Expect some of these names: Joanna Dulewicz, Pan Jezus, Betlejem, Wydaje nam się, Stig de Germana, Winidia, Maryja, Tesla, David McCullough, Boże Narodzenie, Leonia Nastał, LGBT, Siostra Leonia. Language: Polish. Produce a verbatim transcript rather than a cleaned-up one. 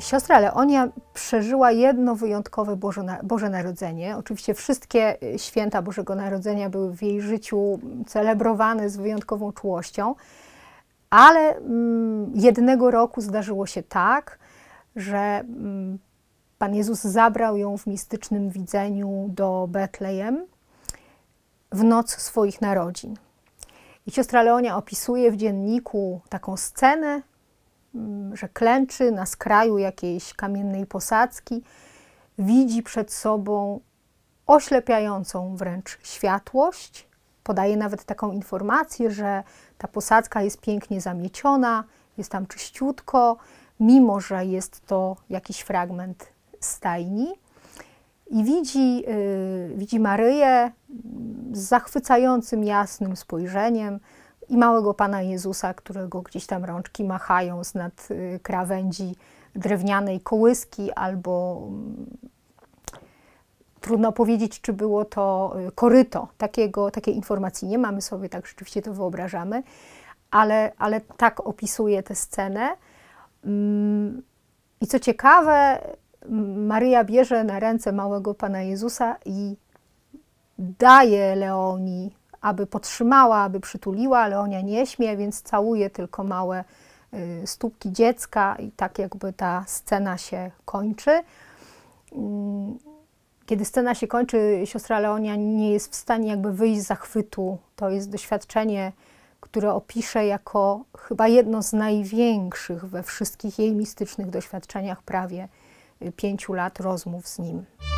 Siostra Leonia przeżyła jedno wyjątkowe Boże, Boże Narodzenie. Oczywiście wszystkie święta Bożego Narodzenia były w jej życiu celebrowane z wyjątkową czułością, ale mm, jednego roku zdarzyło się tak, że mm, Pan Jezus zabrał ją w mistycznym widzeniu do Betlejem w noc swoich narodzin. I siostra Leonia opisuje w dzienniku taką scenę, że klęczy na skraju jakiejś kamiennej posadzki, widzi przed sobą oślepiającą wręcz światłość. Podaje nawet taką informację, że ta posadzka jest pięknie zamieciona, jest tam czyściutko, mimo że jest to jakiś fragment stajni. I widzi, yy, widzi Maryję z zachwycającym, jasnym spojrzeniem i małego Pana Jezusa, którego gdzieś tam rączki machają z nad krawędzi drewnianej kołyski, albo trudno powiedzieć, czy było to koryto. Takiego, takiej informacji nie mamy sobie, tak rzeczywiście to wyobrażamy, ale, ale tak opisuje tę scenę. I co ciekawe, Maryja bierze na ręce małego Pana Jezusa i daje Leonii, aby potrzymała, aby przytuliła. Leonia nie śmie, więc całuje tylko małe stópki dziecka i tak jakby ta scena się kończy. Kiedy scena się kończy, siostra Leonia nie jest w stanie jakby wyjść z zachwytu. To jest doświadczenie, które opisze jako chyba jedno z największych we wszystkich jej mistycznych doświadczeniach prawie pięciu lat rozmów z Nim.